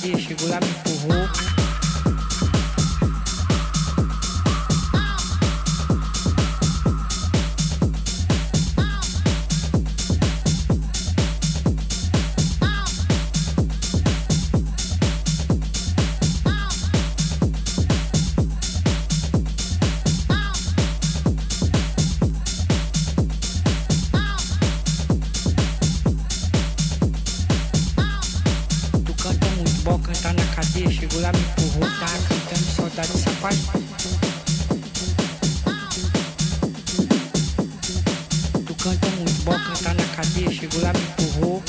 cadeia, chegou lá, me empurrou. Chegou lá, me empurrou, tá gritando, saudade dessa paz. Tu canta muito, bom cantar na cadeia. Chegou lá, me empurrou.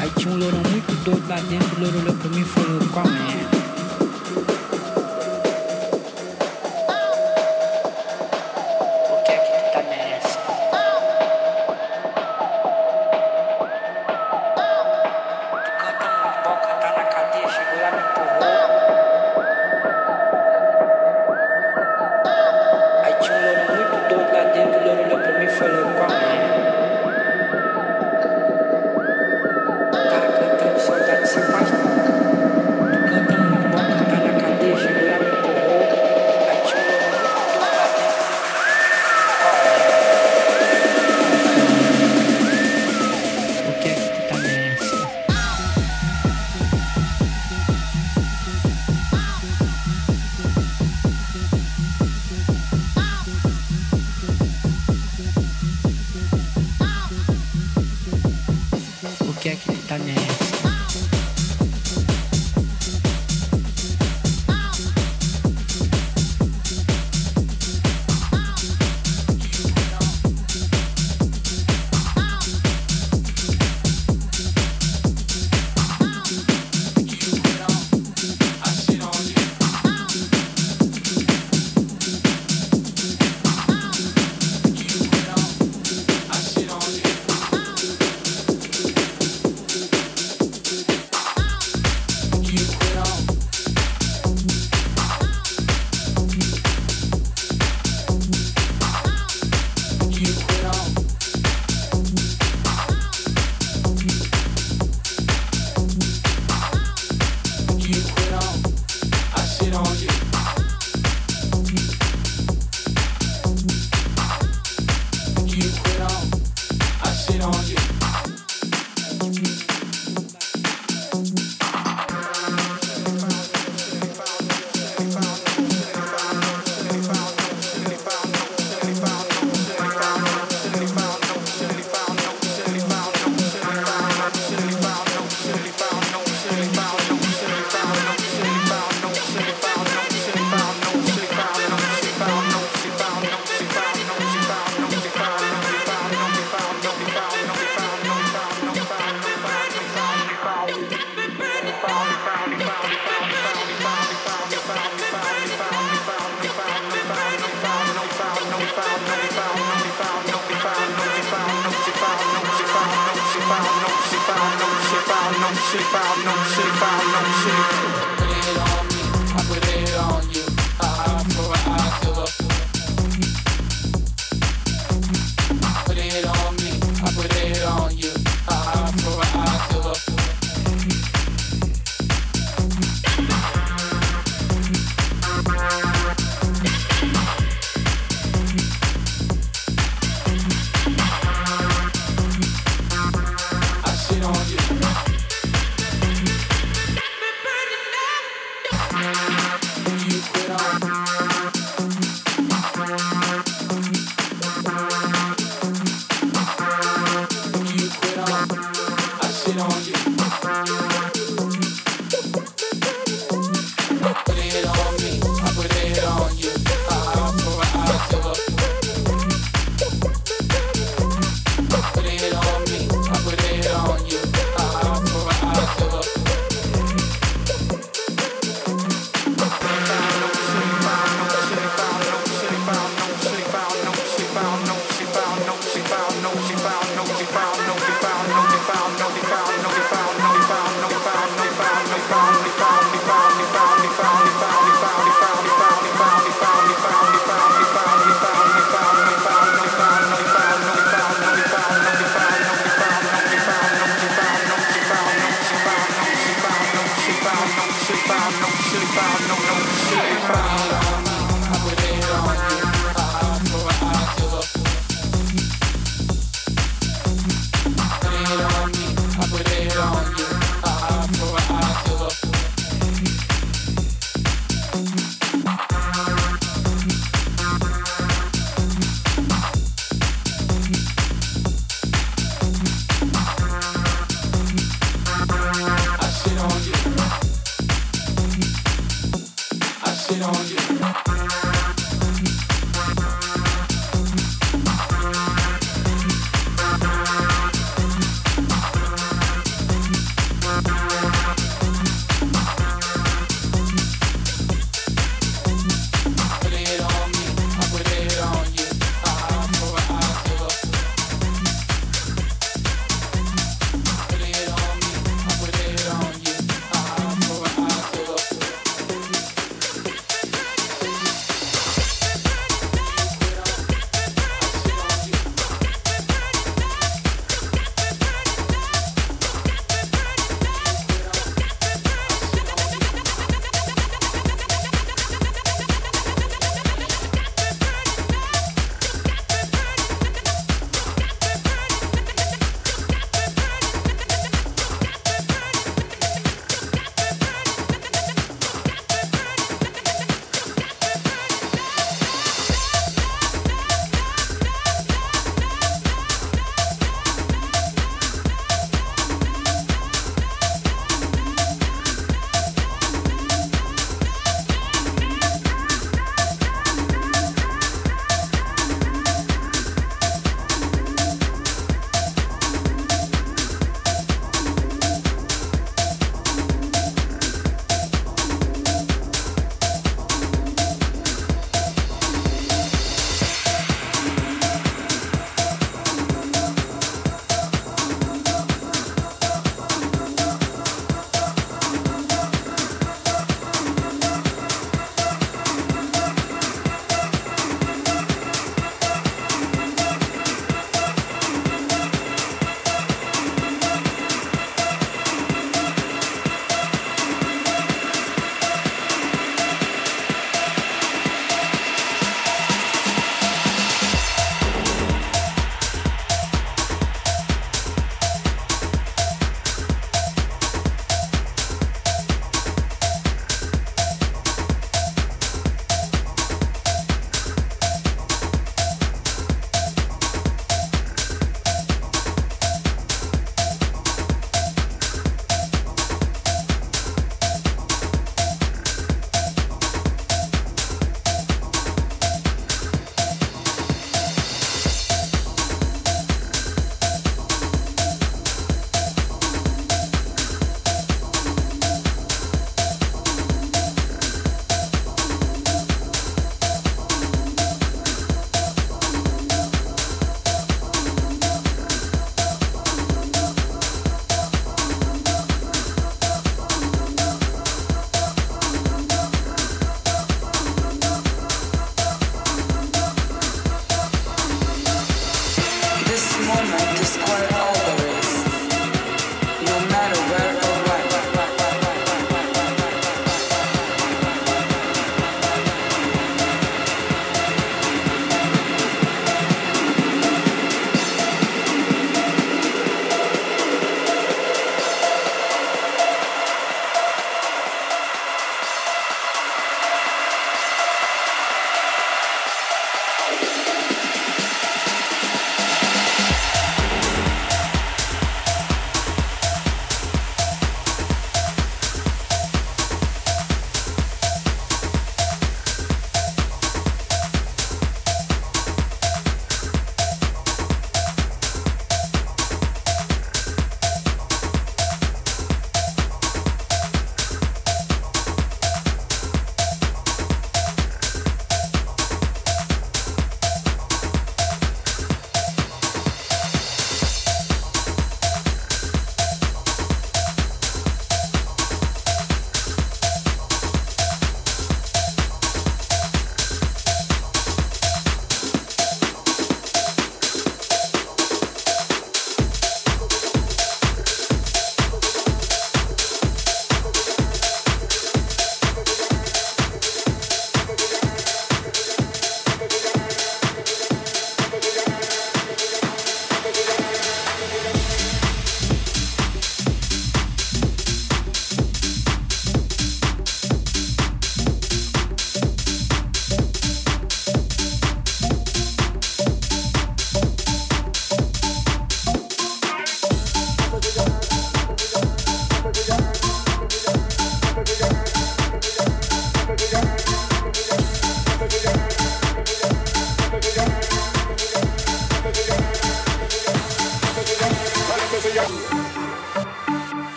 Aí tinha um lourão muito doido lá dentro. O louro olhou pra mim e falou: qual é?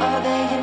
Thank you.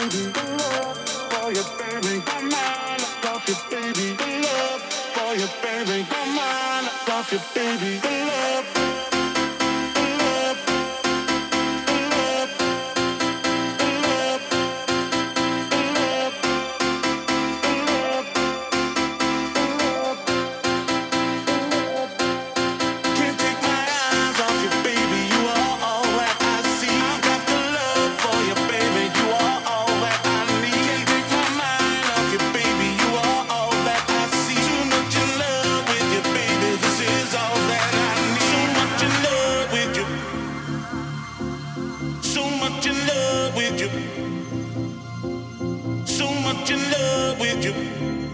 So much in love with you.